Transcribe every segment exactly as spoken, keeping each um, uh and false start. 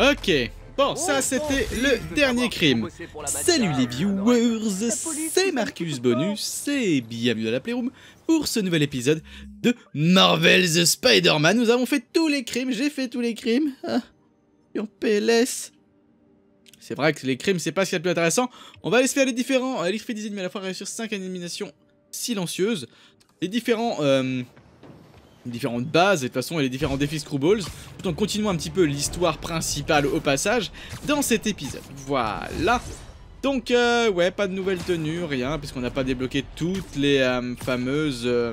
Ok. Bon, ça c'était le dernier crime. Salut les viewers, c'est Marcus Bonus et bienvenue à la Playroom pour ce nouvel épisode de Marvel's Spider-Man. Nous avons fait tous les crimes, j'ai fait tous les crimes. Ah, en P L S. C'est vrai que les crimes c'est pas ce qu'il y a de plus intéressant. On va aller se faire les différents. Aller faire des ennemis à la fois, réussir cinq éliminations silencieuses. Les différents... Euh, différentes bases et de toute façon et les différents défis Screwballs, tout en continuant un petit peu l'histoire principale au passage dans cet épisode. Voilà. Donc euh, ouais, pas de nouvelles tenues, rien, puisqu'on n'a pas débloqué toutes les euh, fameuses euh,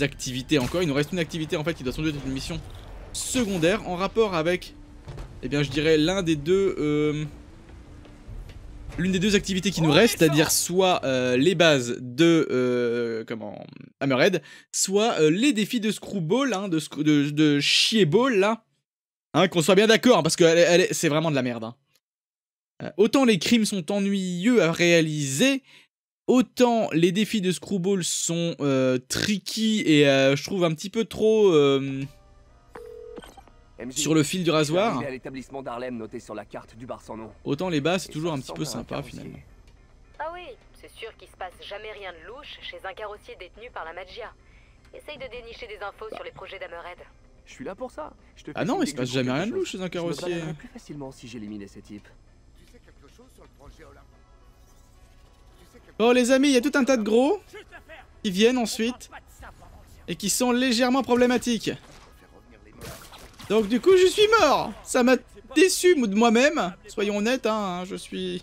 activités encore. Il nous reste une activité en fait qui doit sans doute être une mission secondaire en rapport avec, eh bien je dirais l'un des deux euh, l'une des deux activités qui nous reste, c'est-à-dire soit euh, les bases de euh, comment, Hammerhead, soit euh, les défis de Screwball, hein, de, screw, de, de Chieball, là. Hein, qu'on soit bien d'accord, hein, parce que c'est vraiment de la merde. Hein. Euh, autant les crimes sont ennuyeux à réaliser, autant les défis de Screwball sont euh, tricky et euh, je trouve un petit peu trop... Euh, sur le fil du rasoir. Autant les bas, c'est toujours un petit peu sympa finalement. Ah oui, c'est sûr qu'il se passe jamais rien de louche chez un carrossier détenu par la magia. Essaye de dénicher des infos sur les projets d'Amoret. Je suis là pour ça. Je te ah non, il se passe jamais rien de louche chez un carrossier. Je me plus facilement si j'éliminais ces types. Tu sais quelque chose sur le projet Olympe ? Bon les amis, il y a tout un tas de gros qui viennent ensuite et qui sont légèrement problématiques. Donc du coup je suis mort. Ça m'a déçu de moi-même. Soyons honnêtes, hein, je suis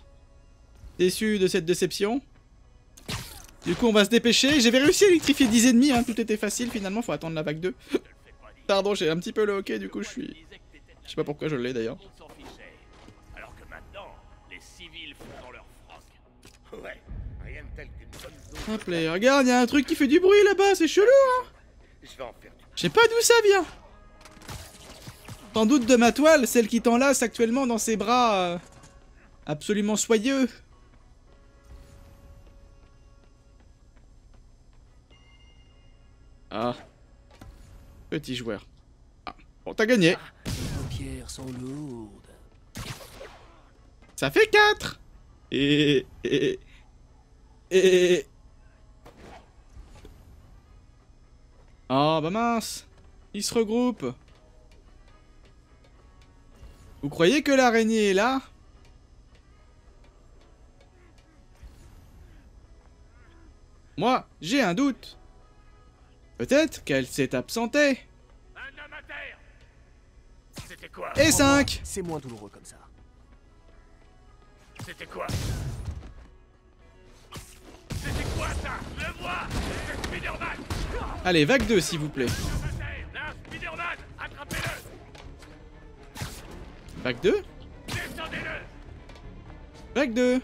déçu de cette déception. Du coup on va se dépêcher. J'avais réussi à électrifier dix ennemis, hein. Tout était facile finalement, faut attendre la vague deux. Pardon, j'ai un petit peu le hockey, du coup je suis... Je sais pas pourquoi je l'ai d'ailleurs. Hop là, regarde, il y a un truc qui fait du bruit là-bas, c'est chelou, hein. Je sais pas d'où ça vient. Sans doute de ma toile, celle qui t'enlace actuellement dans ses bras euh, absolument soyeux. Ah. Petit joueur. Ah. Bon, t'as gagné. Les pierres sont lourdes. Ça fait quatre. Et... Et... Et... Oh bah mince. Ils se regroupent. Vous croyez que l'araignée est là? Moi, j'ai un doute. Peut-être qu'elle s'est absentée. Un homme à terre. C'était quoi? Et cinq. C'est moins douloureux comme ça. C'était quoi? C'était quoi ça? Le vois. C'est Spider-Man. Allez, vague deux s'il vous plaît. Là, Spider-Man, attrapez-le. Vague deux. Vague deux.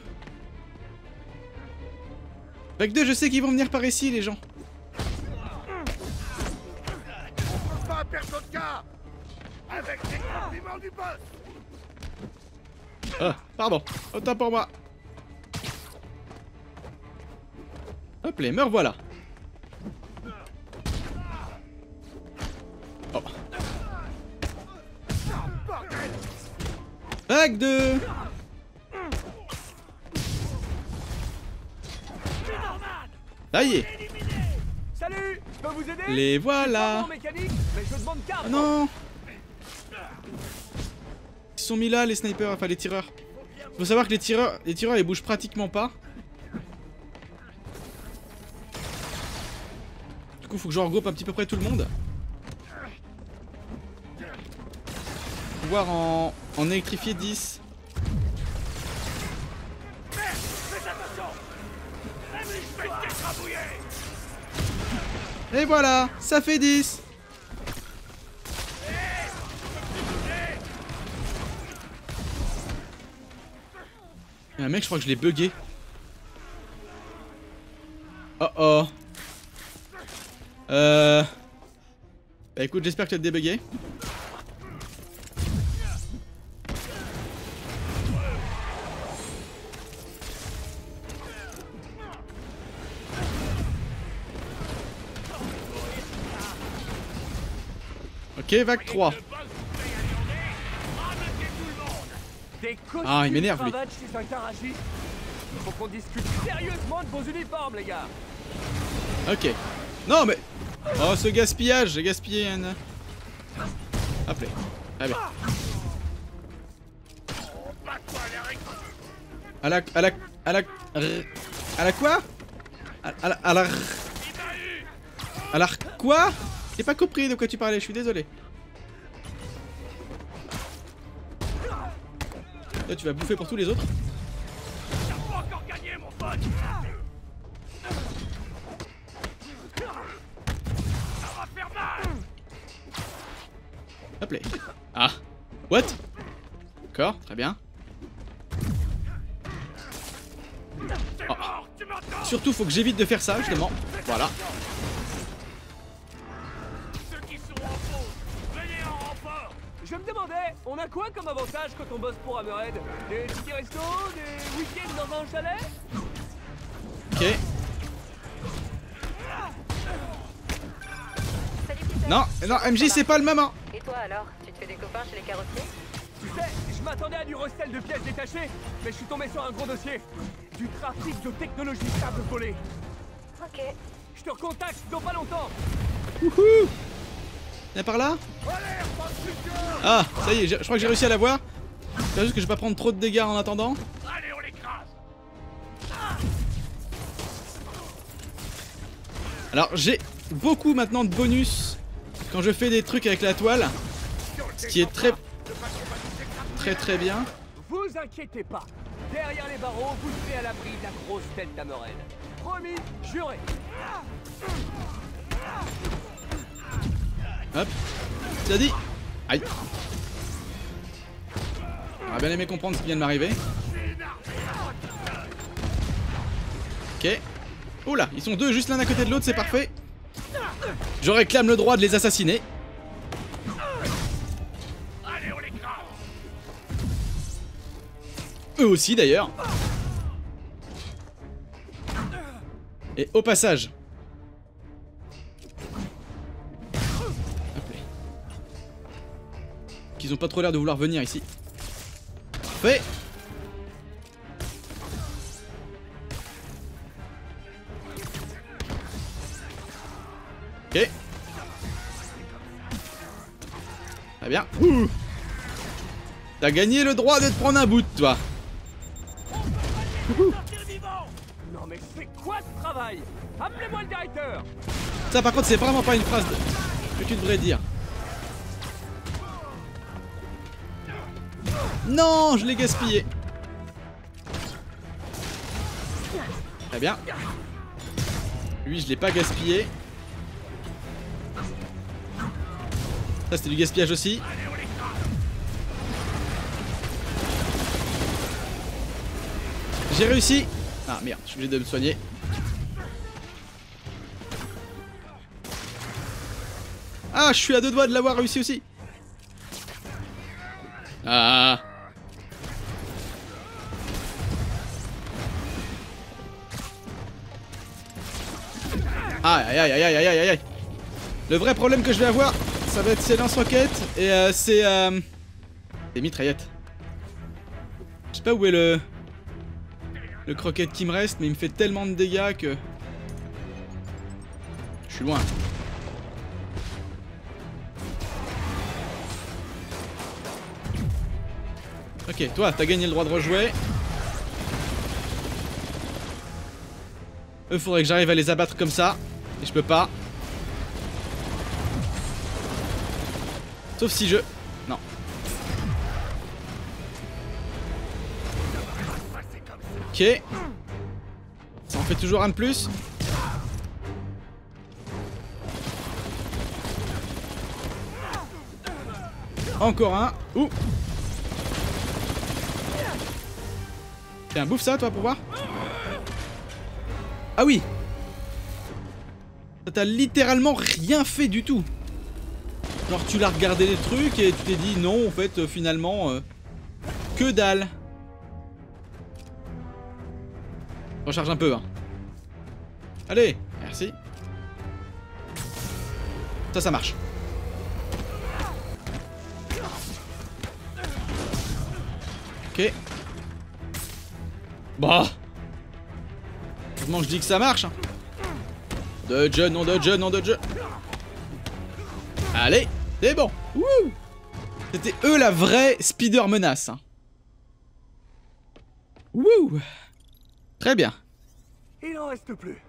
Vague deux, je sais qu'ils vont venir par ici les gens. Ah, pardon, autant pour moi. Hop les, me revoilà. Oh. Vague deux. Ça y est. Salut, je peux vous aider? Les voilà. Oh non. Ils sont mis là les snipers, enfin les tireurs. Faut savoir que les tireurs, les tireurs ils bougent pratiquement pas. Du coup faut que je regroupe un petit peu près tout le monde. Pouvoir en... en électrifier dix. Et voilà, ça fait dix. Il y a un mec, je crois que je l'ai bugué. Oh oh. Euh... Bah écoute, j'espère que tu as débugué. Ok, vague trois. Ah, il m'énerve lui. Faut qu'on discute sérieusement de vos uniformes, les gars. Ok. Non mais... Oh, ce gaspillage, j'ai gaspillé un... Appelez. Allez. À la... à la... à la... à la quoi? À la... à la... à la... quoi? J'ai pas compris de quoi tu parlais, je suis désolé. Là, tu vas bouffer pour tous les autres. Hop là. Ah. What? D'accord, très bien. Oh. Surtout, faut que j'évite de faire ça, justement. Voilà. Je me demandais, on a quoi comme avantage quand on bosse pour Hammerhead? Des petits restos, des week-ends dans un chalet? Ok. Non, non, M J c'est pas le moment. Et toi alors, tu te fais des copains chez les carrossiers? Tu sais, je m'attendais à du recel de pièces détachées, mais je suis tombé sur un gros dossier. Du trafic de technologie stable volée. Ok. Je te recontacte dans pas longtemps. Wouhou! Y'a par là? Ah, ça y est, je crois que j'ai réussi à la voir. C'est juste que je vais pas prendre trop de dégâts en attendant. Allez, on l'écrase. Alors, j'ai beaucoup maintenant de bonus quand je fais des trucs avec la toile. Ce qui est très... très très bien. Vous inquiétez pas. Derrière les barreaux, vous serez à l'abri de la grosse tête d'Amoret. Promis, juré. Hop, t'as dit. Aïe. J'aurais bien aimé comprendre ce qui vient de m'arriver. Ok. Oula, ils sont deux juste l'un à côté de l'autre, c'est parfait. Je réclame le droit de les assassiner. Eux aussi d'ailleurs. Et au passage. Ils ont pas trop l'air de vouloir venir ici. Parfait. Ok. Très bien. T'as gagné le droit de te prendre un bout de toi. Non mais c'est quoi ce travail? Appelez-moi le directeur. Ça par contre c'est vraiment pas une phrase de... que tu devrais dire. Non, je l'ai gaspillé. Très bien. Lui, je l'ai pas gaspillé. Ça, c'était du gaspillage aussi. J'ai réussi. Ah merde, je suis obligé de me soigner. Ah, je suis à deux doigts de l'avoir réussi aussi. Ah. Aïe aïe aïe aïe aïe aïe aïe. Le vrai problème que je vais avoir, ça va être ces lance-roquettes et euh, ces euh, des mitraillettes. Je sais pas où est le le croquette qui me reste, mais il me fait tellement de dégâts que je suis loin. Ok, toi, t'as gagné le droit de rejouer. Eux, faudrait que j'arrive à les abattre comme ça. Et je peux pas. Sauf si je... Non. Ok. Ça en fait toujours un de plus. Encore un. Ouh. Tiens, bouffe ça toi pour voir. Ah oui. T'as littéralement rien fait du tout. Genre tu l'as regardé les trucs et tu t'es dit non en fait finalement euh, que dalle. Recharge un peu hein. Allez, merci. Ça ça marche. Ok. Bah. Comment je dis que ça marche hein. Dodge, non dodge, non dodge. Allez, c'est bon. C'était eux la vraie spider menace. Hein. Wouh. Très bien. Il n'en reste plus.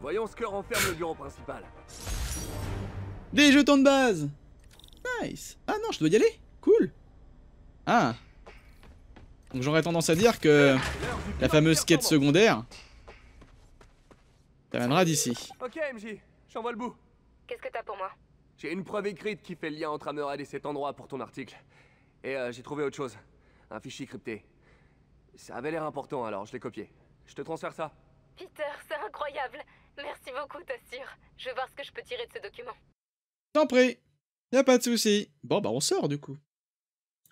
Voyons ce que renferme le bureau principal. Des jetons de base. Nice. Ah non, je dois y aller. Cool. Ah. Donc j'aurais tendance à dire que la fameuse quête secondaire t'amènera d'ici. Ok M J, j'envoie le bout. Qu'est-ce que t'as pour moi? J'ai une preuve écrite qui fait le lien entre Amoret et cet endroit pour ton article. Et euh, j'ai trouvé autre chose. Un fichier crypté. Ça avait l'air important alors, je l'ai copié. Je te transfère ça. Peter, c'est incroyable. Merci beaucoup, t'assure. Je vais voir ce que je peux tirer de ce document. T'en prie. Y'a pas de souci. Bon bah on sort du coup.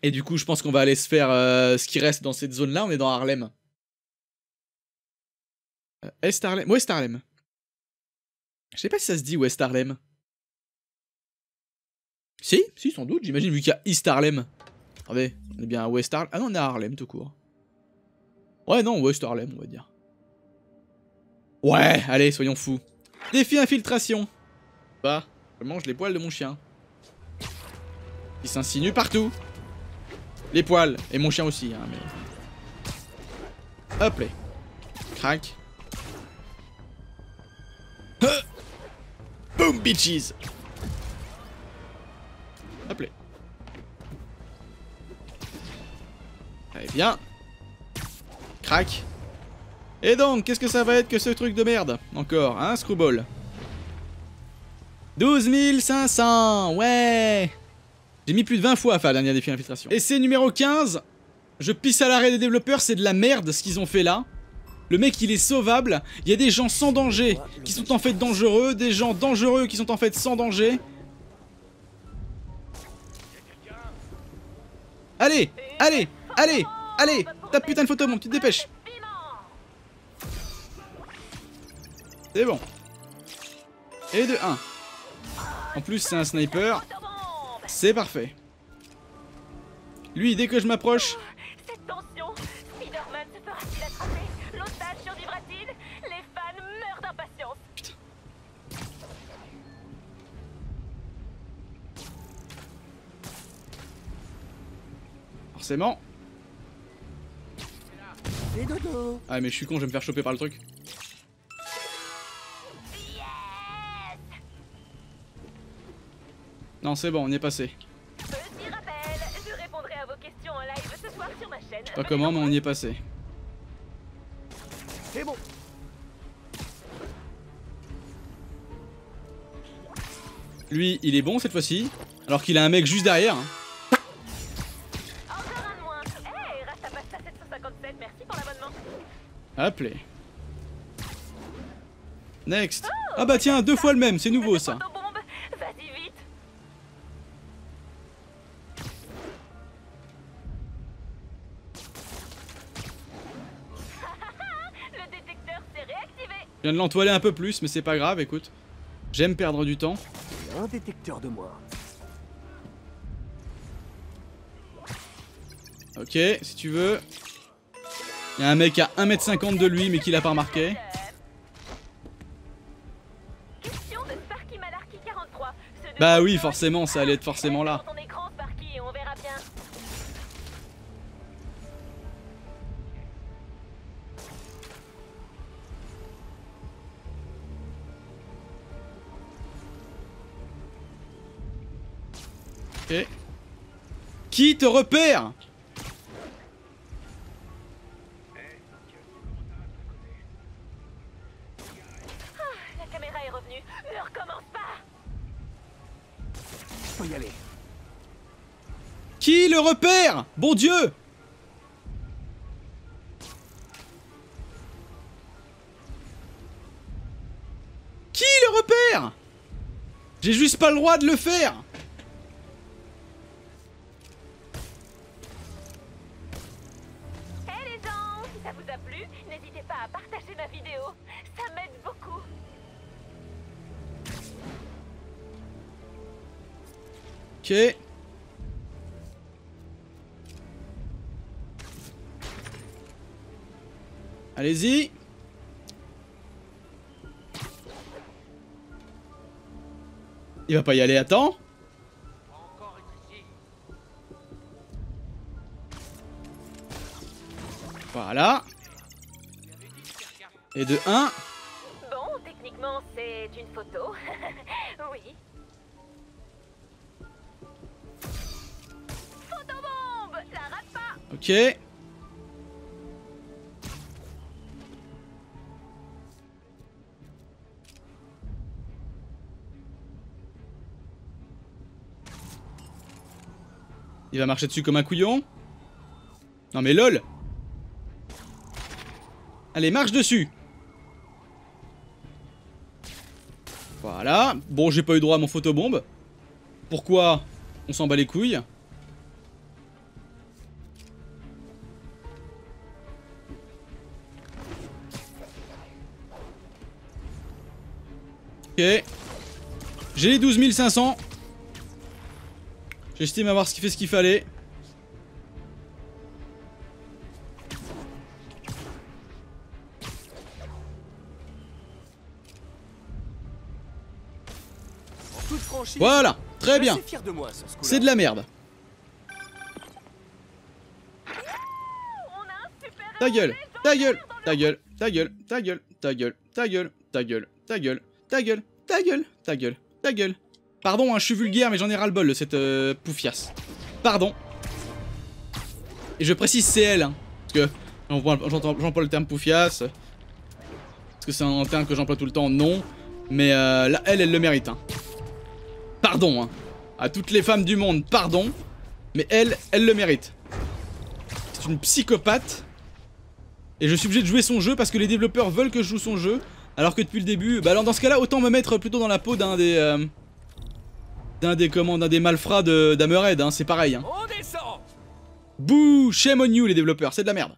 Et du coup je pense qu'on va aller se faire euh, ce qui reste dans cette zone là. On est dans Harlem. Euh, Est Harlem. West Harlem. Je sais pas si ça se dit West Harlem. Si, si sans doute. J'imagine vu qu'il y a East Harlem. Attendez, on est bien à West Harlem. Ah non, on est à Harlem tout court. Ouais non, West Harlem on va dire. Ouais, allez, soyons fous. Défi infiltration. Bah, je mange les poils de mon chien. Il s'insinue partout. Les poils, et mon chien aussi, hein, mais... Hop là. Crac. Huh. Boom, bitches. Hop là. Allez, viens. Crac. Et donc, qu'est-ce que ça va être que ce truc de merde? Encore, hein, Screwball. douze mille cinq cents. Ouais. J'ai mis plus de vingt fois à faire la dernière défi d'infiltration. Essai numéro quinze. Je pisse à l'arrêt des développeurs, c'est de la merde ce qu'ils ont fait là. Le mec il est sauvable. Il y a des gens sans danger qui sont en fait dangereux. Des gens dangereux qui sont en fait sans danger. Allez, allez, allez, allez. Ta putain de photo mon, tu te dépêches. C'est bon. Et de un. En plus c'est un sniper. C'est parfait. Lui dès que je m'approche. Cette tension, Spider-Man se fera-t-il attraper? L'otage survivra-t-il? Les fans meurent d'impatience. Putain. Forcément. Ah mais je suis con, je vais me faire choper par le truc. Non, c'est bon, on y est passé. Petit rappel, je répondrai à vos questions en live ce soir sur ma chaîne. Pas comment, mais on y est passé. C'est bon. Lui, il est bon cette fois-ci, alors qu'il a un mec juste derrière. Hein. Encore un de moins. Hey, Rasta Pasta sept cent cinquante-sept, merci pour l'abonnement. Appelez. Next. Oh, ah bah tiens, deux fois le même, c'est nouveau ça. Je viens de l'entoiler un peu plus, mais c'est pas grave, écoute. J'aime perdre du temps. Un détecteur de moi. Ok, si tu veux. Il y a un mec à un mètre cinquante de lui, mais qui l'a pas remarqué. Question de Sparky Malarky quarante-trois. Bah oui, forcément, ça allait être forcément là. Okay. Qui te repère? Ah, la caméra est revenue, ne recommence pas. Faut y aller. Qui le repère? Bon Dieu. Qui le repère? J'ai juste pas le droit de le faire. Allez-y. Il va pas y aller, attends. Voilà. Et de un. Bon, techniquement, c'est une photo. Oui. Photobombe, la rate pas. Ok. Il va marcher dessus comme un couillon. Non mais lol. Allez, marche dessus. Voilà. Bon, j'ai pas eu droit à mon photobombe. Pourquoi? On s'en bat les couilles. Ok. J'ai les douze mille cinq cents. J'estime avoir fait ce qu'il fallait. Voilà, très bien. C'est de la merde. Ta gueule, ta gueule, ta gueule, ta gueule, ta gueule, ta gueule, ta gueule, ta gueule, ta gueule, ta gueule, ta gueule, ta gueule, ta gueule. Pardon, hein, je suis vulgaire, mais j'en ai ras le bol de cette euh, poufiasse. Pardon. Et je précise c'est elle, hein, parce que j'emploie le terme poufiasse. Parce que c'est un terme que j'emploie tout le temps, non. Mais euh, là, elle, elle le mérite, hein. Pardon, hein. À toutes les femmes du monde, pardon. Mais elle, elle le mérite. C'est une psychopathe. Et je suis obligé de jouer son jeu parce que les développeurs veulent que je joue son jeu. Alors que depuis le début... Bah alors dans ce cas-là, autant me mettre plutôt dans la peau d'un des... Euh, d'un des comment, d'un des malfrats d'Amoret, de, hein, c'est pareil. Hein. On descend. Bouh, shame on you les développeurs, c'est de la merde.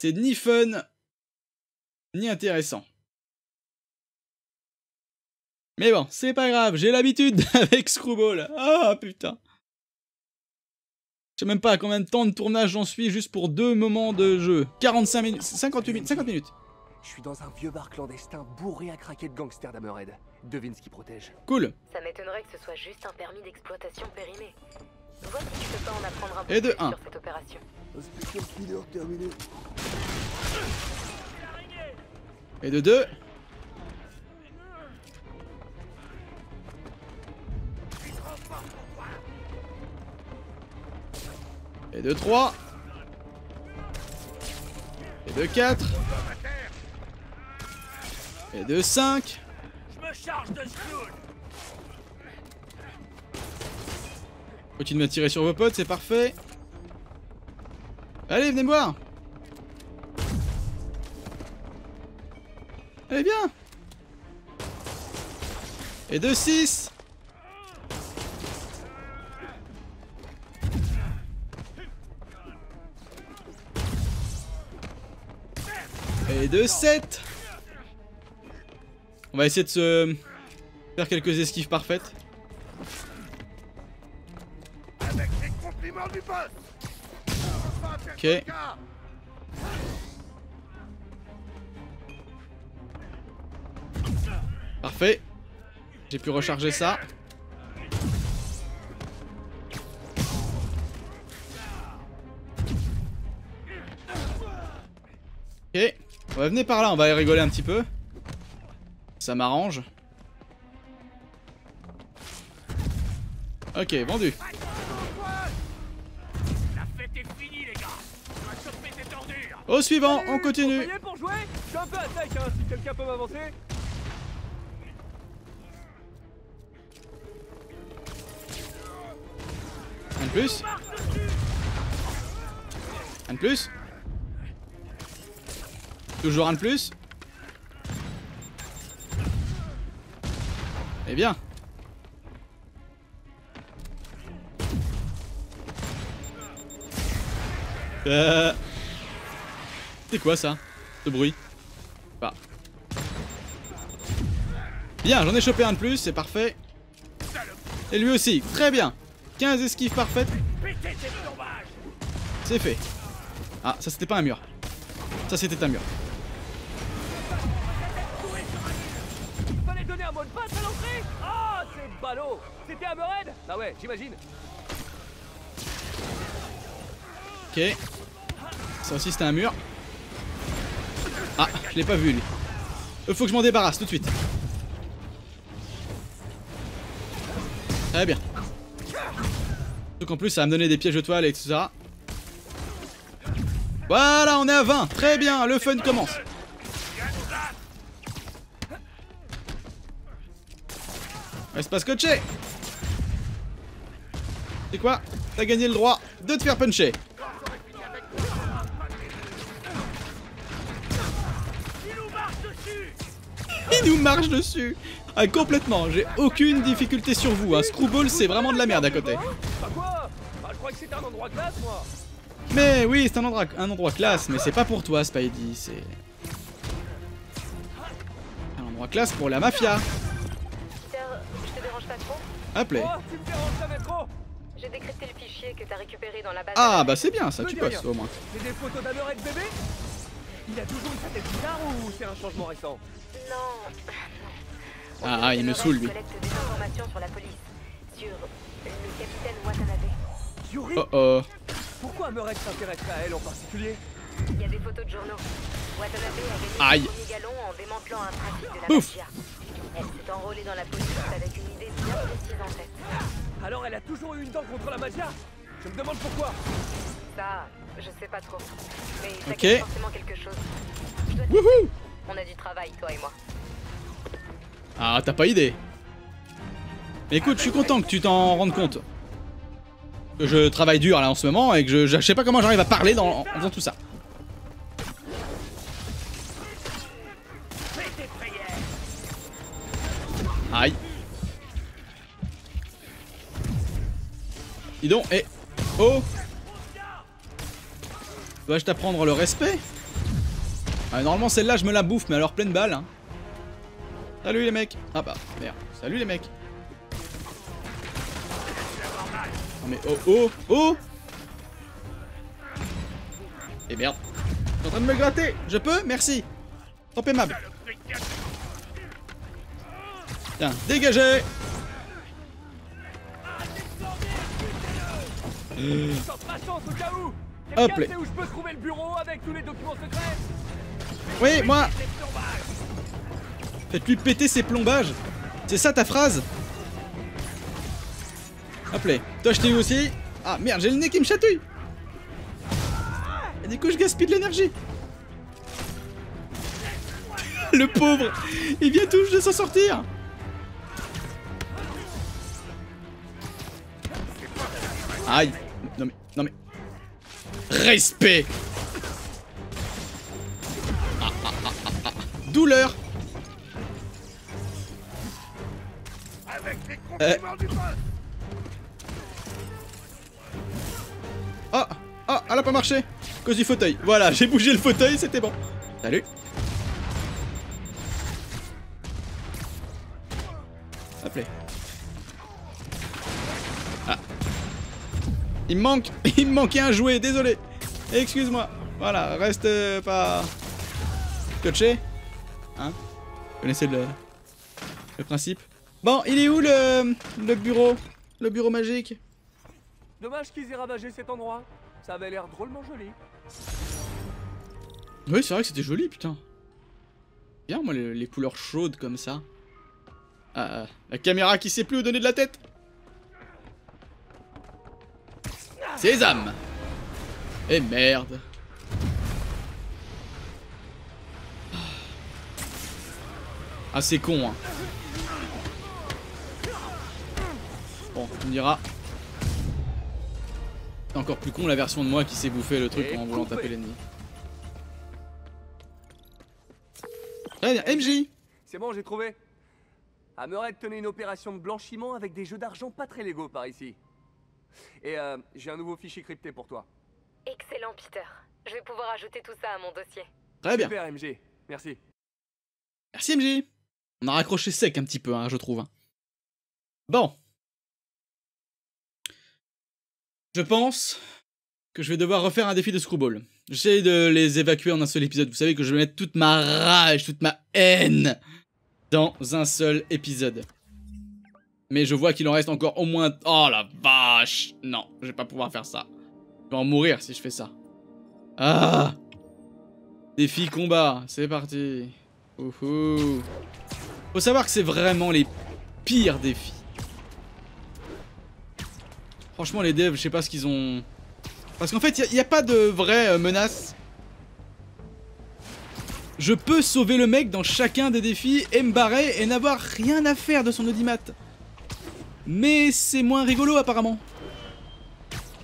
C'est ni fun, ni intéressant. Mais bon, c'est pas grave, j'ai l'habitude avec Screwball. Ah putain. Je sais même pas à combien de temps de tournage j'en suis juste pour deux moments de jeu. quarante-cinq minutes, cinquante-huit minutes, cinquante minutes. Je suis dans un vieux bar clandestin bourré à craquer de gangsters d'Amoret. Devine ce qui protège. Cool. Ça m'étonnerait que ce soit juste un permis d'exploitation périmé. Vois si tu peux pas en apprendre un peu plus sur cette opération. Et de deux. Et de trois. Et de quatre. Et de cinq. Continuez à tirer sur vos potes, c'est parfait. Allez, venez me voir. Allez, viens. Et de six. Et de sept. On va essayer de se faire quelques esquives parfaites. Avec les compliments du boss. Ok. Parfait. J'ai pu recharger ça. Ok. On va venir par là, on va aller rigoler un petit peu. Ça m'arrange. Ok, vendu. La fête est finie, les gars. On va choper cette ordure. Au suivant, on continue. Vous payez pour jouer ? Je suis un peu à sec, hein, si quelqu'un peut m'avancer. Un de plus. Un de plus. Toujours un de plus. Eh bien. Euh... C'est quoi ça? Ce bruit? Bah. Bien, j'en ai chopé un de plus, c'est parfait. Et lui aussi, très bien. quinze esquives parfaites. C'est fait. Ah, ça c'était pas un mur. Ça, c'était un mur. Il fallait donner un mot de passe à l'entrée. Ah, c'est ballot. C'était Amoret. Bah ouais, j'imagine. Ok. Ça aussi, c'était un mur. Ah, je l'ai pas vu, lui. Il faut que je m'en débarrasse tout de suite. Très bien. Donc en plus, ça va me donner des pièges de toile, et cetera. Voilà, on est à vingt. Très bien, le fun commence. Reste pas scotché. C'est quoi? T'as gagné le droit de te faire puncher. Il nous marche dessus. Ah, complètement, j'ai aucune difficulté sur vous. Hein. Screwball, c'est vraiment de la merde à côté. Bah quoi ? Bah, je crois que c'est un endroit classe, moi. Mais oui, c'est un endroit, un endroit classe, mais c'est pas pour toi, Spidey. C'est un endroit classe pour la mafia. Peter, je te dérange pas trop ? Appelez. Oh, tu me déranges jamais trop. J'ai décrypté le fichier que t'as récupéré dans la base. Ah, bah c'est bien ça, tu passes au moins. C'est des photos d'Amoret de bébé ? Il a toujours une tête bizarre ou c'est un changement récent ? Non. Ah, ah, il me saoule, lui. Oh oh. Pourquoi Amoret s'intéresse à elle en particulier? Il y a des photos de journaux. Watanabe a gagné le premier galon en démantelant un trafic de la mafia. Elle s'est enrôlée dans la police avec une idée bien précise en tête. Alors elle a toujours eu une dent contre la mafia? Je me demande pourquoi. Ça, je sais pas trop. Mais ça cache forcément quelque chose. Wouhou! On a du travail, toi et moi. Ah, t'as pas idée. Mais écoute, je suis content que tu t'en rendes compte. Je travaille dur là en ce moment et que je, je, je sais pas comment j'arrive à parler dans, en faisant tout ça. Aïe. Dis donc, et... Oh. Dois-je t'apprendre le respect? Ah, normalement celle-là je me la bouffe, mais alors pleine balle. Hein. Salut les mecs. Ah bah merde. Salut les mecs. Non mais oh oh oh. Et merde. Je suis en train de me gratter. Je peux? Merci. Trop aimable. Tiens, dégagez. euh... Hop là. Oui, moi. Faites-lui péter ses plombages. C'est ça ta phrase? Appelez. Toi je t'ai eu aussi. Ah merde, j'ai le nez qui me chatouille. Et du coup je gaspille de l'énergie. Le pauvre. Il vient tout juste de s'en sortir. Aïe. Non mais, non mais. Respect. Ah, ah, ah, ah, ah. Douleur. Euh. Oh, oh, elle a pas marché. Cause du fauteuil. Voilà, j'ai bougé le fauteuil, c'était bon. Salut. Appelez. Ah. Il me manque, il me manquait un jouet, désolé. Excuse-moi. Voilà, reste euh, pas coaché. Hein? Vous connaissez le, le principe. Bon, il est où le, le bureau? Le bureau magique? Dommage qu'ils aient ravagé cet endroit. Ça avait l'air drôlement joli. Oui, c'est vrai que c'était joli, putain. Bien, moi, les, les couleurs chaudes comme ça. Ah, la caméra qui sait plus où donner de la tête. Sésame. Et merde. Ah, c'est con, hein. Bon, on dira. C'est encore plus con la version de moi qui s'est bouffé le truc en voulant taper l'ennemi. Très bien, M J. C'est bon, j'ai trouvé. Amoret tenait une opération de blanchiment avec des jeux d'argent pas très légaux par ici. Et euh, j'ai un nouveau fichier crypté pour toi. Excellent, Peter. Je vais pouvoir ajouter tout ça à mon dossier. Très bien. Super, M J. Merci. Merci, M J. On a raccroché sec un petit peu, hein, je trouve. Bon. Je pense que je vais devoir refaire un défi de Screwball. J'essaie de les évacuer en un seul épisode. Vous savez que je vais mettre toute ma rage, toute ma haine dans un seul épisode. Mais je vois qu'il en reste encore au moins... Oh la vache! Non, je vais pas pouvoir faire ça. Je vais en mourir si je fais ça. Ah! Défi combat, c'est parti. Ouhou. Faut savoir que c'est vraiment les pires défis. Franchement les devs, je sais pas ce qu'ils ont... Parce qu'en fait, il n'y a, a pas de vraie euh, menace. Je peux sauver le mec dans chacun des défis et me barrer et n'avoir rien à faire de son audimat. Mais c'est moins rigolo apparemment.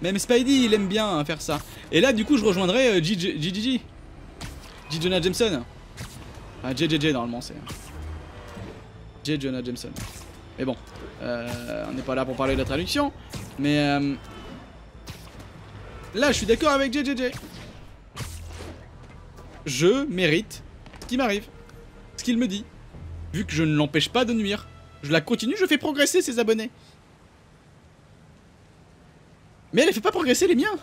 Même Spidey, il aime bien faire ça. Et là, du coup, je rejoindrai euh, J J J. J. Jonah Jameson. Ah, J J J normalement, c'est... J. Jonah Jameson. Mais bon, euh, on n'est pas là pour parler de la traduction. Mais... Euh, là, je suis d'accord avec J J J. Je mérite ce qui m'arrive, ce qu'il me dit, vu que je ne l'empêche pas de nuire. Je la continue, je fais progresser ses abonnés. Mais elle ne fait pas progresser les miens.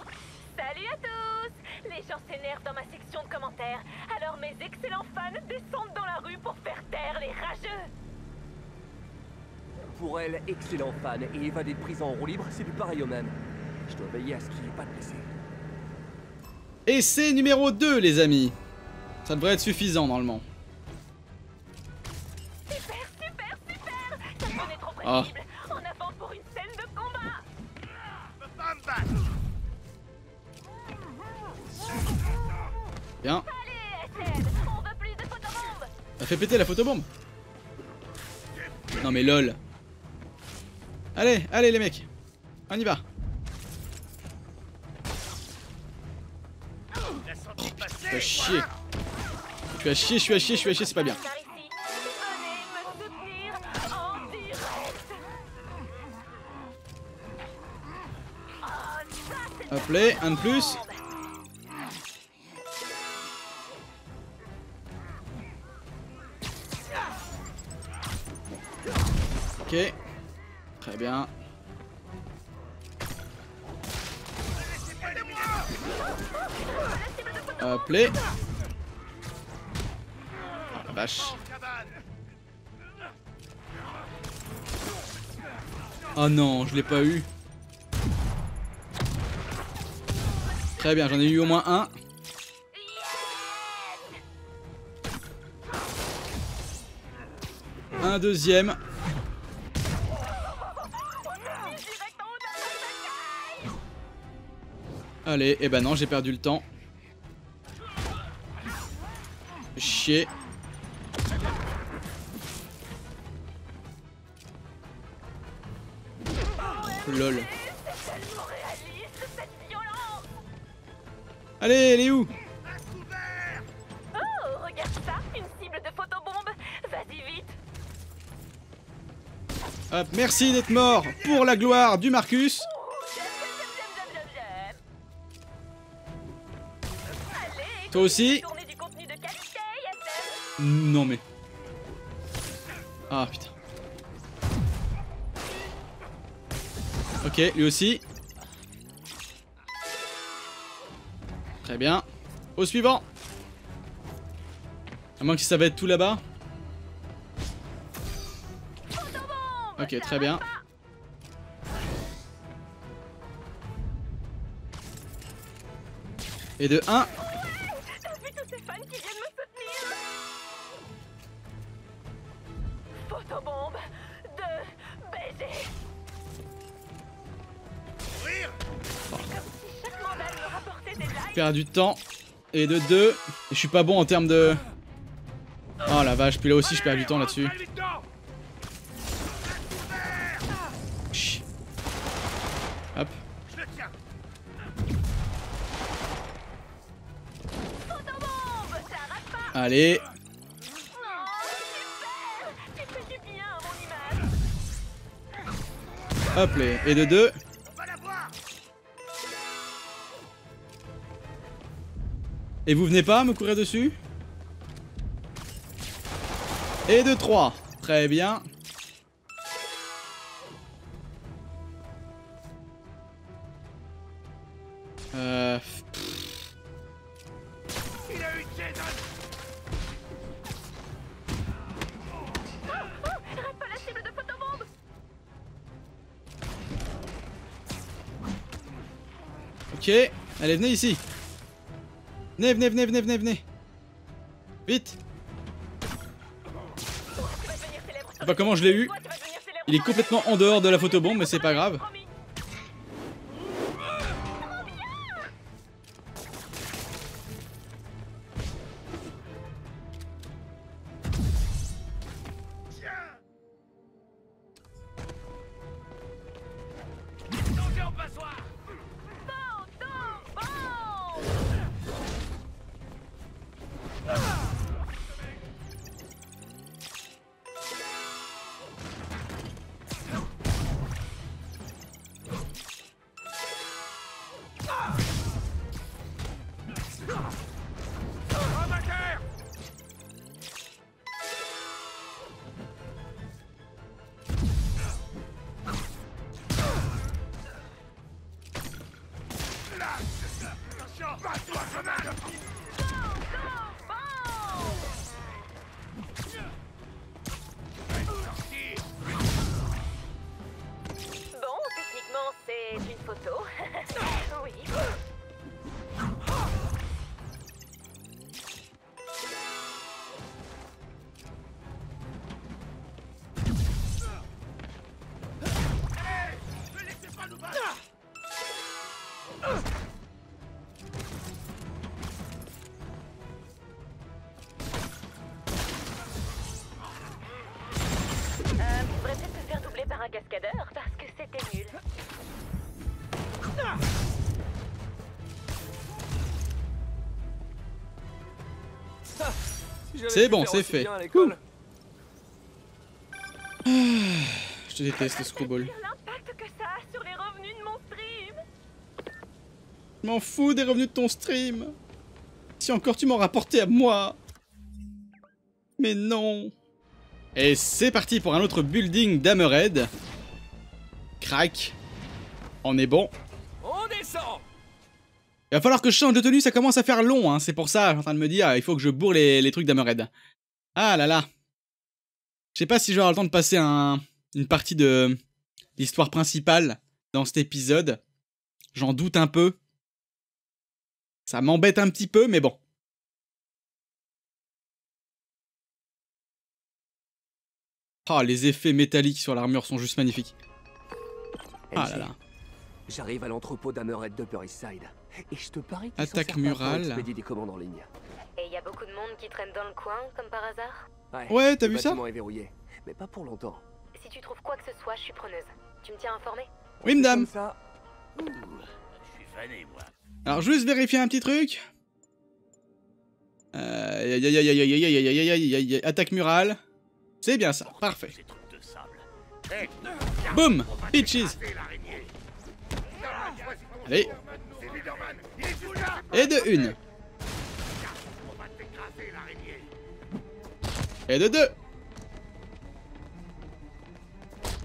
Salut à tous. Les gens s'énervent dans ma section de commentaires, alors mes excellents fans descendent dans la rue pour faire taire les rageux. Pour elle, excellent fan et évader de prison en roue libre, c'est du pareil au même. Je dois veiller à ce qu'il n'y ait pas de blessé. Essai numéro deux, les amis. Ça devrait être suffisant, normalement. Super, super, super. Ça sonnait trop prévisible. En avant pour une scène de combat. Bien. Allez, on veut plus de photobombes. Ça fait péter la photobombe. Non mais lol. Allez, allez les mecs. On y va. Je suis à chier. Je suis à chier, je suis à chier, je suis à chier, c'est pas bien. Hop là, un de plus. Ok. Très bien. Hop là. Ah la vache. Oh non, je l'ai pas eu. Très bien, j'en ai eu au moins un. Un deuxième. Allez, et eh ben non, j'ai perdu le temps. Chier. Oh, lol. Allez, elle est où? Oh, regarde ça, une cible de photobombe. Vas-y vite. Hop, merci d'être mort pour la gloire du Marcus. Toi aussi. Non mais... Ah putain. Ok, lui aussi. Très bien. Au suivant. À moins que ça va être tout là-bas. Ok, très bien. Et de un. Faire du temps et de deux. Je suis pas bon en termes de... Oh la vache, puis là aussi je perds du temps là-dessus. Hop. Allez. Hop les, et de deux. Et vous venez pas me courir dessus. Et de trois. Très bien. Euh... Ok. Allez, venez ici. Venez, venez, venez, venez, venez, venez. Vite. Je sais pas comment je l'ai eu. Il est complètement en dehors de la photobombe, mais c'est pas grave. C'est bon, c'est fait. Je te déteste, Screwball. Je m'en fous des revenus de ton stream. Si encore tu m'en rapportais à moi. Mais non. Et c'est parti pour un autre building d'Amoret. Crac. On est bon. On descend. Il va falloir que je change de tenue, ça commence à faire long, hein. C'est pour ça, je suis en train de me dire, il faut que je bourre les, les trucs d'Amoret. Ah là là. Je sais pas si j'aurai le temps de passer un, une partie de l'histoire principale dans cet épisode. J'en doute un peu. Ça m'embête un petit peu, mais bon. Ah, les effets métalliques sur l'armure sont juste magnifiques. Ah là là. J'arrive à l'entrepôt d'Amoret d'Upper East Side. Et je te parie qu'ils sont certains pour expédier des commandes en ligne. Et il y a beaucoup de monde qui traîne dans le coin, comme par hasard. Ouais, ouais t'as vu ça ? Le bâtiment est verrouillé, mais pas pour longtemps. Si tu trouves quoi que ce soit, je suis preneuse. Tu me tiens informée ? Oui, madame. Ça. Ouh, je suis fané, moi. Alors, juste vérifier un petit truc. Euh, y a, y a, y a, y a, y a, y a, y a, y a, y a, attaque murale. C'est bien ça, parfait. Hey, boum, bitches. Allez. Et de une. Et de deux.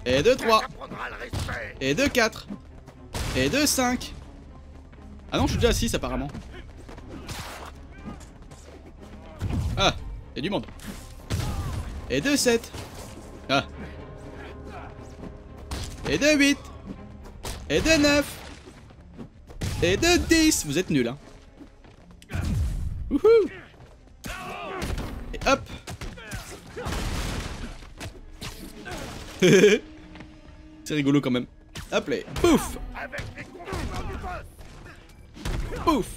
Et de trois. Et de quatre. Et de cinq. Ah non, je suis déjà à six apparemment. Ah, il y a du monde. Et de sept. Ah. Et de huit. Et de neuf. Et de dix, vous êtes nuls hein. Wouhou. Et hop. C'est rigolo quand même. Hop les. Pouf. Pouf.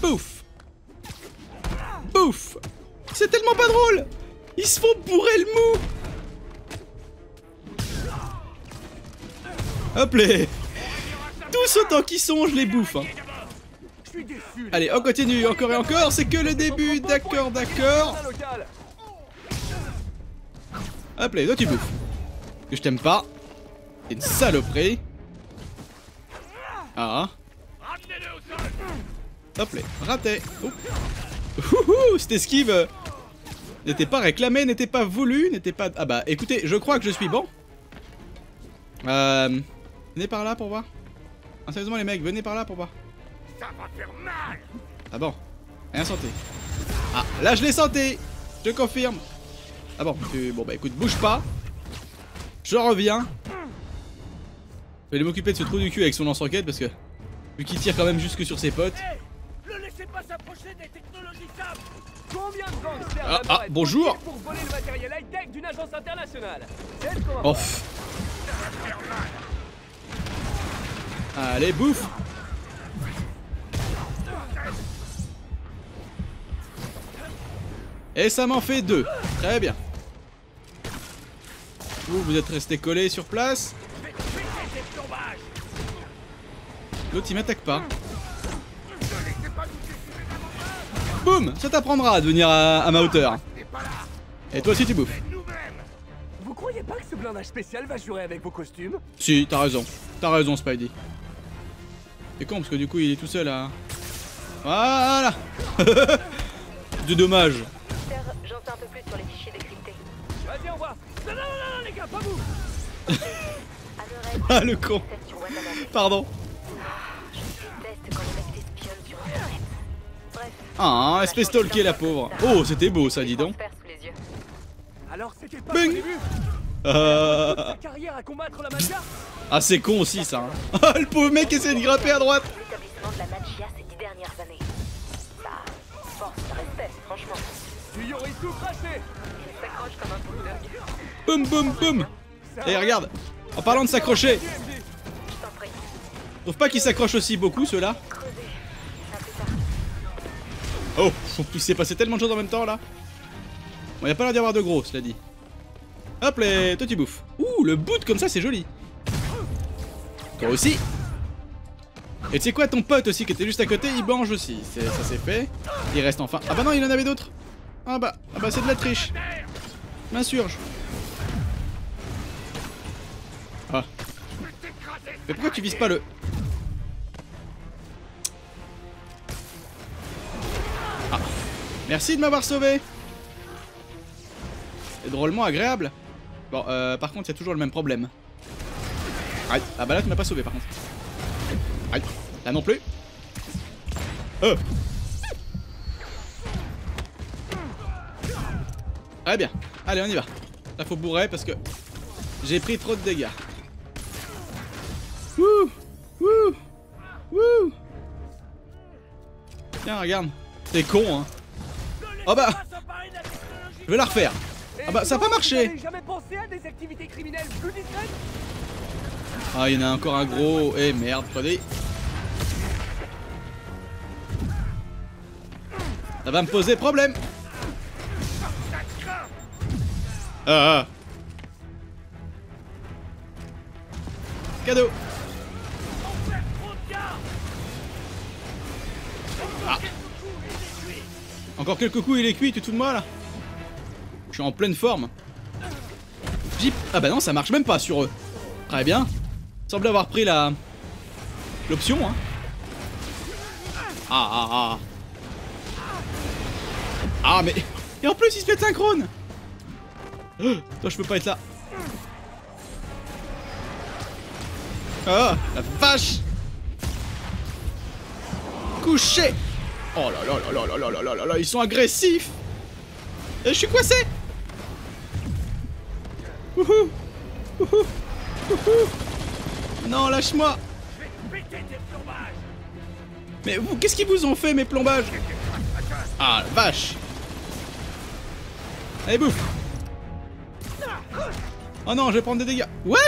Pouf. Pouf. C'est tellement pas drôle. Ils se font bourrer le mou. Hop les. Tous autant qu'ils sont, je les bouffe. Hein. Allez, on continue, encore et encore. C'est que le début, d'accord, d'accord. Hop là, toi tu bouffes. Que je t'aime pas. T'es une saloperie. Ah. Hop là, raté. Ouh, cette esquive n'était pas réclamée, n'était pas voulue, n'était pas. Ah bah, écoutez, je crois que je suis bon. Euh, venez par là pour voir. Ah, sérieusement les mecs, venez par là pour voir. Ça va faire mal. Ah bon. Rien santé. Ah là je l'ai santé. Je confirme. Ah bon tu... Bon bah écoute bouge pas. Je reviens. Je vais m'occuper de ce trou du cul avec son lance-roquette parce que vu qu'il tire quand même jusque sur ses potes. Hey, ne laissez pas s'approcher des technologies simples. Combien de gangsters ah, ah, bonjour pour voler le matériel high-tech d'une agence internationale. Oh. Allez, bouffe. Et ça m'en fait deux. Très bien. Vous, vous êtes resté collé sur place. L'autre il m'attaque pas. Boum, ça t'apprendra à devenir à, à ma hauteur. Et toi aussi tu bouffes. Vous croyez pas que ce blindage spécial va jurer avec vos costumes? Si, t'as raison. T'as raison Spidey. C'est con parce que du coup il est tout seul à... Voilà. Du dommage. J'entends un peu plus sur les fichiers décryptés. Vas-y, on voit. Non, non, non, les gars, pas vous. Ah, le con. Pardon. Ah, elle se fait stalker la pauvre. Oh, c'était beau ça, dis donc. Alors, c'était pas au début. Euh... Ah, c'est con aussi ça. Ah, hein. Le pauvre mec essaie de grimper à droite. L'établissement de la magia ces dix dernières années. Bah, force, respect, franchement. Tu y aurais tout craché. Il s'accroche comme un boule. Boum, boum, boum. Et regarde, en parlant de s'accrocher. Sauf pas qu'ils s'accrochent aussi beaucoup, ceux-là. Oh, il s'est passé tellement de choses en même temps là. Bon, il n'y a pas l'air d'y avoir de gros, cela dit. Hop les, toi tu bouffes. Ouh, le boot comme ça, c'est joli. Toi aussi. Et tu sais quoi, ton pote aussi qui était juste à côté, il mange aussi. Ça c'est fait. Il reste enfin. Ah bah non, il en avait d'autres. Ah bah, ah bah c'est de la triche. M'insurge. Ah. Mais pourquoi tu vises pas le. Merci de m'avoir sauvé. C'est drôlement agréable. Bon, euh, par contre, il y a toujours le même problème. Aïe. Ah bah là, tu m'as pas sauvé, par contre. Aïe. Là non plus. Oh. Très bien. Allez, on y va. Là, faut bourrer parce que j'ai pris trop de dégâts. Wouh. Wouh. Wouh. Tiens, regarde. T'es con, hein. Oh bah, je vais la refaire. Ah bah, ça a pas marché. Ah, il y en a encore un gros. Eh merde, prenez. Ça va me poser problème. Ah, ah. Cadeau. Ah. Encore quelques coups, il est cuit, tu te fous de moi là? Je suis en pleine forme. Jeep. Ah bah non, ça marche même pas sur eux. Très bien. Semble avoir pris la. L'option, hein. Ah ah ah. Ah mais. Et en plus, il se fait synchrone. Oh, toi, je peux pas être là. Ah, la vache. Couché. Oh là là là là là là là là là, ils sont agressifs. Et je suis coincé. Wouhou. Wouhou. Wouhou. Non, lâche-moi. Mais vous, qu'est-ce qu'ils vous ont fait mes plombages? Ah la vache. Allez bouffe. Oh non, je vais prendre des dégâts. What?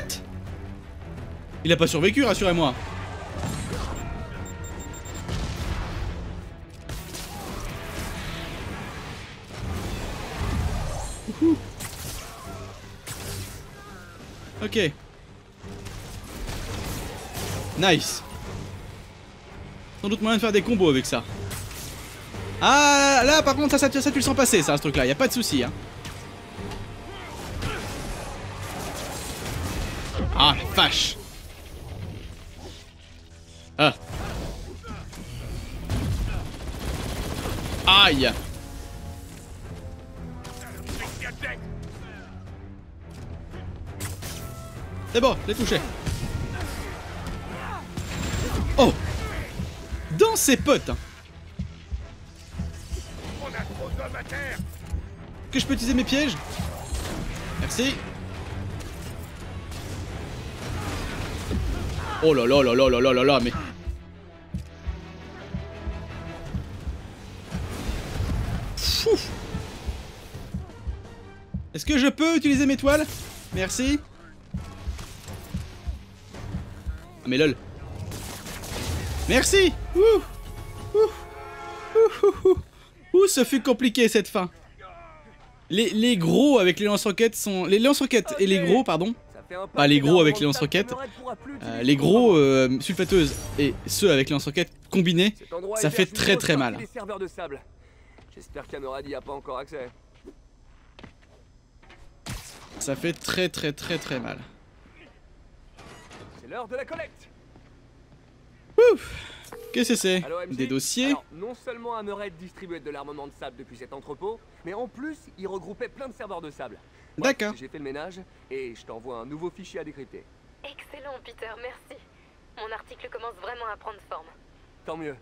Il a pas survécu, rassurez-moi. Ok. Nice. Sans doute moyen de faire des combos avec ça. Ah là par contre ça, ça, ça tu le sens passer ça, ce truc là, y a pas de souci hein. Ah la vache. Ah. Aïe. C'est bon, je l'ai touché. Oh. Dans ses potes. Que je peux utiliser mes pièges? Merci. Oh là là là là là là là là, mais... Est-ce que je peux utiliser mes toiles? Merci. Ah mais lol. Merci. Ouh. Ouh. Ouh. Ouh. Ouh, ce fut compliqué cette fin. Les, les gros avec les lance-roquettes sont... Les lance-roquettes et les gros, pardon. Pas les gros avec les lance-roquettes. Euh, les gros euh, sulfateuses et ceux avec les lance-roquettes combinés, ça fait très très mal. J'espère qu'Amoret n'y a pas encore accès. Ça fait très très très très mal. C'est l'heure de la collecte. Ouf. Qu'est-ce que c'est? Des dossiers. Alors, non seulement Amoret distribuait de l'armement de sable depuis cet entrepôt, mais en plus, il regroupait plein de serveurs de sable. D'accord. J'ai fait le ménage et je t'envoie un nouveau fichier à décrypter. Excellent, Peter, merci. Mon article commence vraiment à prendre forme. Tant mieux.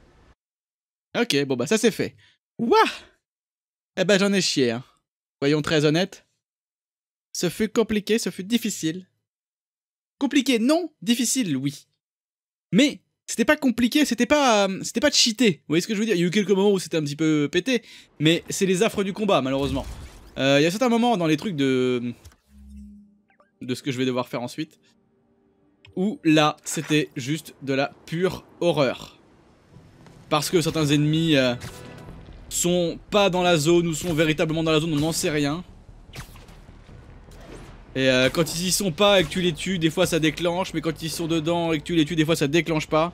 Ok, bon bah ça c'est fait. Ouah. Eh ben j'en ai chié, hein. Soyons très honnêtes. Ce fut compliqué, ce fut difficile. Compliqué, non. Difficile, oui. Mais... C'était pas compliqué, c'était pas, euh, c'était pas cheaté, vous voyez ce que je veux dire? Il y a eu quelques moments où c'était un petit peu pété, mais c'est les affres du combat, malheureusement. Euh, il y a certains moments dans les trucs de... de ce que je vais devoir faire ensuite, où là, c'était juste de la pure horreur. Parce que certains ennemis euh, sont pas dans la zone, ou sont véritablement dans la zone, on n'en sait rien. Et euh, quand ils y sont pas et que tu les tues, des fois ça déclenche, mais quand ils sont dedans et que tu les tues, des fois ça déclenche pas.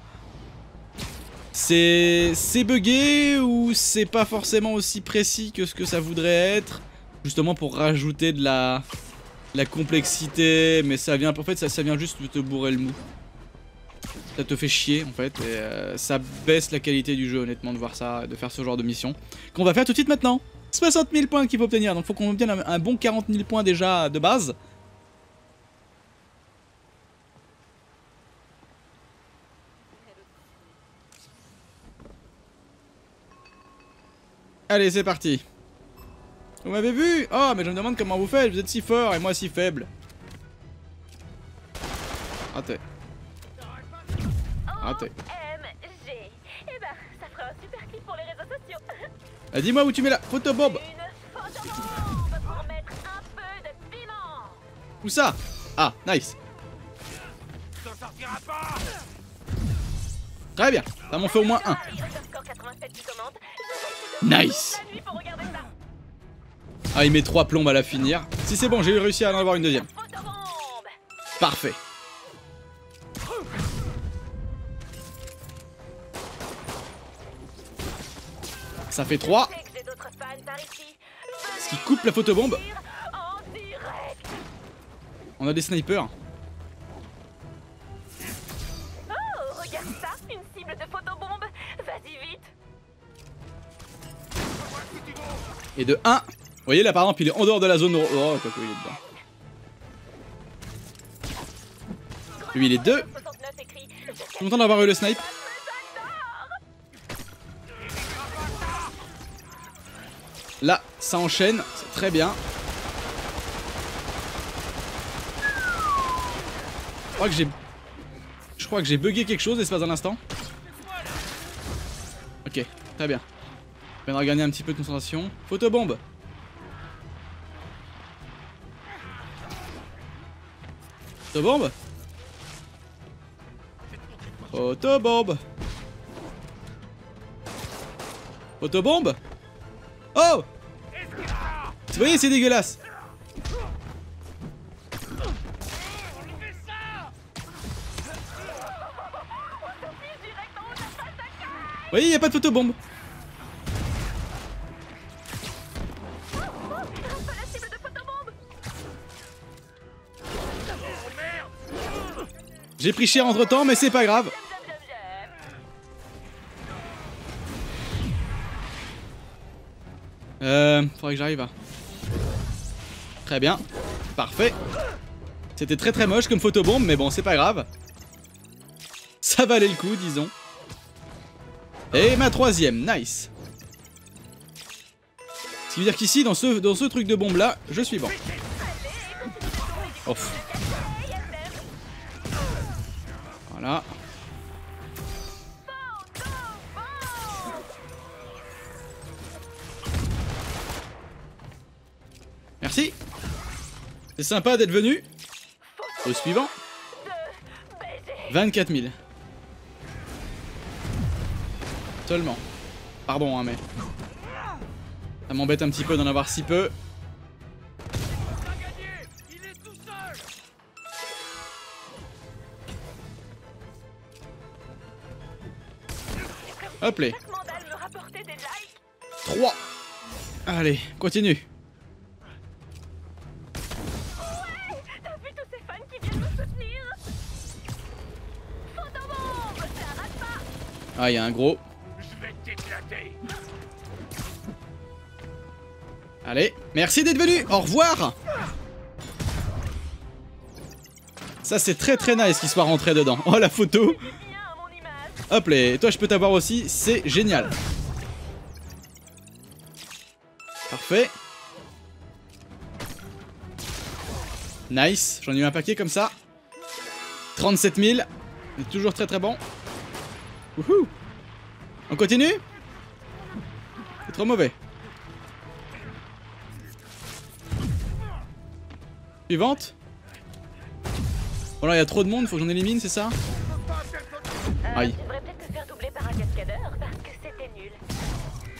C'est... c'est bugué ou c'est pas forcément aussi précis que ce que ça voudrait être, justement pour rajouter de la... de la complexité, mais ça vient... en fait ça, ça vient juste de te bourrer le mou. Ça te fait chier en fait, et euh, ça baisse la qualité du jeu honnêtement de voir ça, de faire ce genre de mission. Qu'on va faire tout de suite maintenant. soixante mille points qu'il faut obtenir, donc faut qu'on obtienne un, un bon quarante mille points déjà de base. Allez c'est parti. Vous m'avez vu? Oh mais je me demande comment vous faites, vous êtes si fort et moi si faible. Raté. Raté. M J. Eh ben, ça fera un super clip pour les réseaux sociaux. Ah, dis-moi où tu mets la photobombe. Où ça? Ah, nice. Très bien, ça m'en fait au moins un. Nice. Ah, il met trois plombes à la finir. Si c'est bon, j'ai réussi à en avoir une deuxième. Parfait. Ça fait trois. Ce qui coupe la photobombe. On a des snipers. Oh, regarde ça, une cible de photobombe. Vas-y vite. Et de un. Vous voyez là par exemple, il est en dehors de la zone. Oh, quoi que il est dedans. Lui, il est deux. Je suis content d'avoir eu le snipe. Là, ça enchaîne, c'est très bien. Je crois que j'ai... Je crois que j'ai bugué quelque chose, l'espace d'un instant. Ok, très bien. Je viens de regagner un petit peu de concentration. Photobombe. Photobombe. Photobombe. Photobombe. Oh! Vous voyez, c'est dégueulasse. Vous voyez, il n'y a pas de photobombe. J'ai pris cher entre temps, mais c'est pas grave. Euh, faudrait que j'arrive à... Très bien, parfait. C'était très très moche comme photobombe, mais bon, c'est pas grave. Ça valait le coup, disons. Et ma troisième, nice. Ce qui veut dire qu'ici, dans ce, dans ce truc de bombe là, je suis bon. Ouf. Voilà. Merci. C'est sympa d'être venu. Au suivant. vingt-quatre mille. Seulement. Pardon, hein, mais... ça m'embête un petit peu d'en avoir si peu. Hop là. trois. Allez, continue. Ah, il y a un gros. Allez, merci d'être venu. Au revoir. Ça, c'est très très nice qu'il soit rentré dedans. Oh, la photo. Hop là. Et toi, je peux t'avoir aussi. C'est génial. Parfait. Nice. J'en ai eu un paquet comme ça. trente-sept mille. C'est toujours très très bon. Wouhou. On continue? C'est trop mauvais. Suivante. Oh là, il y a trop de monde, faut que j'en élimine, c'est ça? Aïe.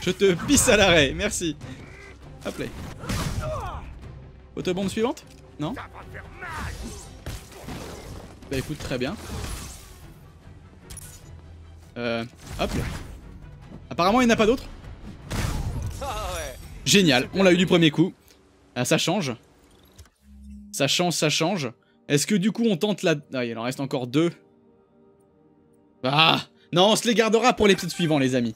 Je te pisse à l'arrêt, merci. Hop là. Autobombe suivante? Non? Bah écoute, très bien. Euh, hop là. Apparemment il n'y en a pas d'autres. Génial, on l'a eu du premier coup. Ah, ça change. Ça change, ça change. Est-ce que du coup on tente la... ah, il en reste encore deux. Ah non, on se les gardera pour l'épisode suivant, les amis.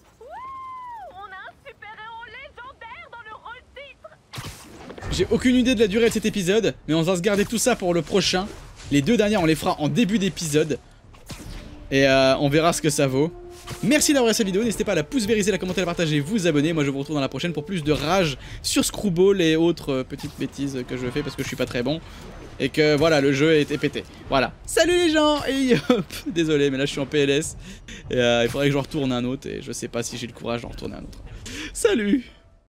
J'ai aucune idée de la durée de cet épisode, mais on va se garder tout ça pour le prochain. Les deux dernières on les fera en début d'épisode. Et euh, on verra ce que ça vaut. Merci d'avoir regardé cette vidéo, n'hésitez pas à la pouce vériser, la commenter, la partager, vous abonner. Moi je vous retrouve dans la prochaine pour plus de rage sur Screwball et autres euh, petites bêtises que je fais parce que je suis pas très bon. Et que voilà, le jeu était pété. Voilà, salut les gens. Et hop, désolé mais là je suis en P L S. Et euh, il faudrait que je retourne un autre et je sais pas si j'ai le courage d'en retourner un autre. Salut.